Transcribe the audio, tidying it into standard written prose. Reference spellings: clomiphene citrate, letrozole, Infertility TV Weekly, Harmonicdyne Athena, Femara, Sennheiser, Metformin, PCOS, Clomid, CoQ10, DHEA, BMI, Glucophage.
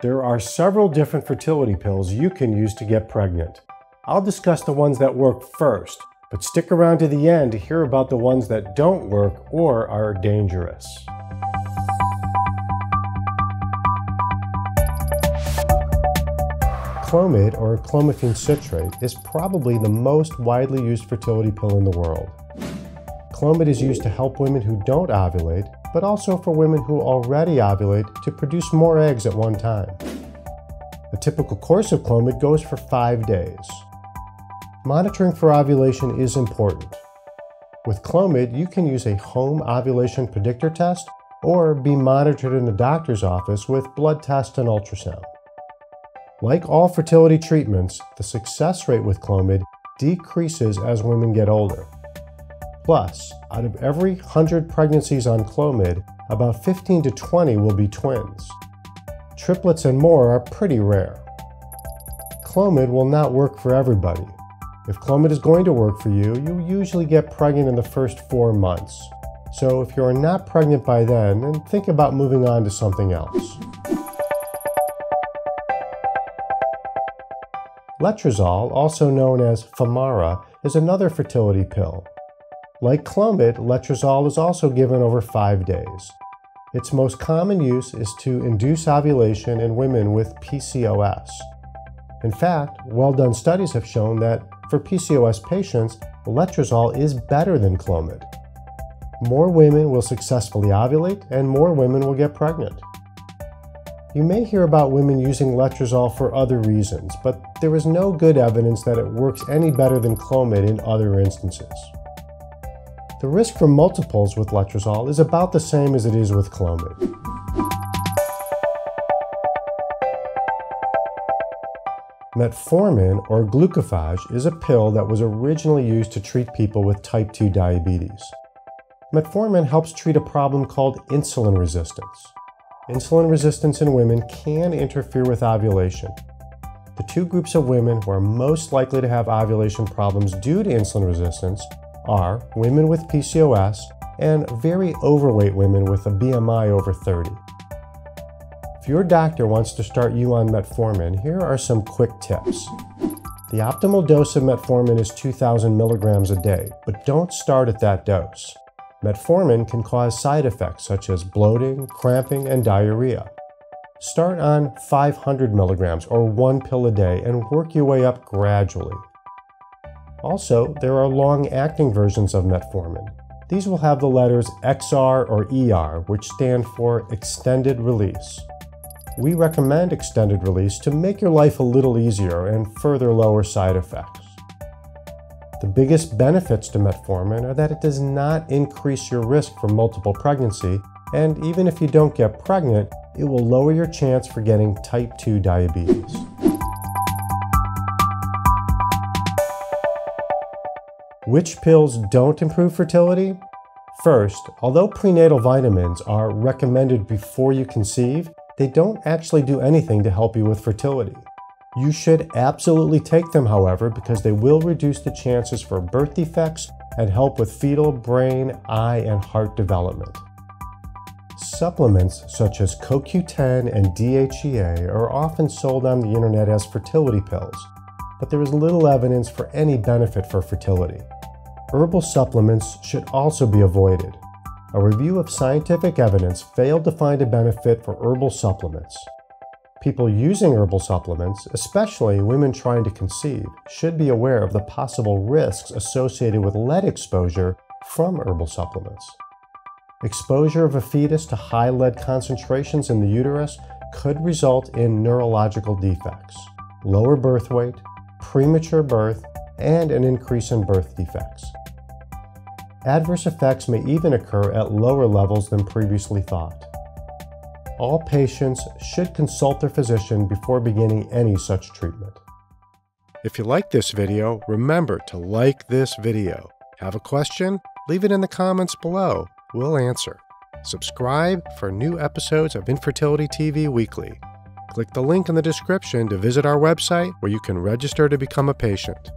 There are several different fertility pills you can use to get pregnant. I'll discuss the ones that work first, but stick around to the end to hear about the ones that don't work or are dangerous. Clomid, or clomiphene citrate, is probably the most widely used fertility pill in the world. Clomid is used to help women who don't ovulate, but also for women who already ovulate to produce more eggs at one time. A typical course of Clomid goes for 5 days. Monitoring for ovulation is important. With Clomid, you can use a home ovulation predictor test or be monitored in the doctor's office with blood tests and ultrasound. Like all fertility treatments, the success rate with Clomid decreases as women get older. Plus, out of every 100 pregnancies on Clomid, about 15 to 20 will be twins. Triplets and more are pretty rare. Clomid will not work for everybody. If Clomid is going to work for you, you usually get pregnant in the first 4 months. So if you're not pregnant by then think about moving on to something else. Letrozole, also known as Femara, is another fertility pill. Like Clomid, letrozole is also given over 5 days. Its most common use is to induce ovulation in women with PCOS. In fact, well-done studies have shown that for PCOS patients, letrozole is better than Clomid. More women will successfully ovulate and more women will get pregnant. You may hear about women using letrozole for other reasons, but there is no good evidence that it works any better than Clomid in other instances. The risk for multiples with letrozole is about the same as it is with Clomid. Metformin, or Glucophage, is a pill that was originally used to treat people with type 2 diabetes. Metformin helps treat a problem called insulin resistance. Insulin resistance in women can interfere with ovulation. The two groups of women who are most likely to have ovulation problems due to insulin resistance are women with PCOS and very overweight women with a BMI over 30. If your doctor wants to start you on metformin, here are some quick tips. The optimal dose of metformin is 2,000 milligrams a day, but don't start at that dose. Metformin can cause side effects such as bloating, cramping, and diarrhea. Start on 500 milligrams or one pill a day and work your way up gradually. Also, there are long-acting versions of metformin. These will have the letters XR or ER, which stand for extended release. We recommend extended release to make your life a little easier and further lower side effects. The biggest benefits to metformin are that it does not increase your risk for multiple pregnancy, and even if you don't get pregnant, it will lower your chance for getting type 2 diabetes. Which pills don't improve fertility? First, although prenatal vitamins are recommended before you conceive, they don't actually do anything to help you with fertility. You should absolutely take them, however, because they will reduce the chances for birth defects and help with fetal, brain, eye, and heart development. Supplements such as CoQ10 and DHEA are often sold on the internet as fertility pills, but there is little evidence for any benefit for fertility. Herbal supplements should also be avoided. A review of scientific evidence failed to find a benefit for herbal supplements. People using herbal supplements, especially women trying to conceive, should be aware of the possible risks associated with lead exposure from herbal supplements. Exposure of a fetus to high lead concentrations in the uterus could result in neurological defects, lower birth weight, premature birth, and an increase in birth defects. Adverse effects may even occur at lower levels than previously thought. All patients should consult their physician before beginning any such treatment. If you like this video, remember to like this video. Have a question? Leave it in the comments below. We'll answer. Subscribe for new episodes of Infertility TV Weekly. Click the link in the description to visit our website where you can register to become a patient.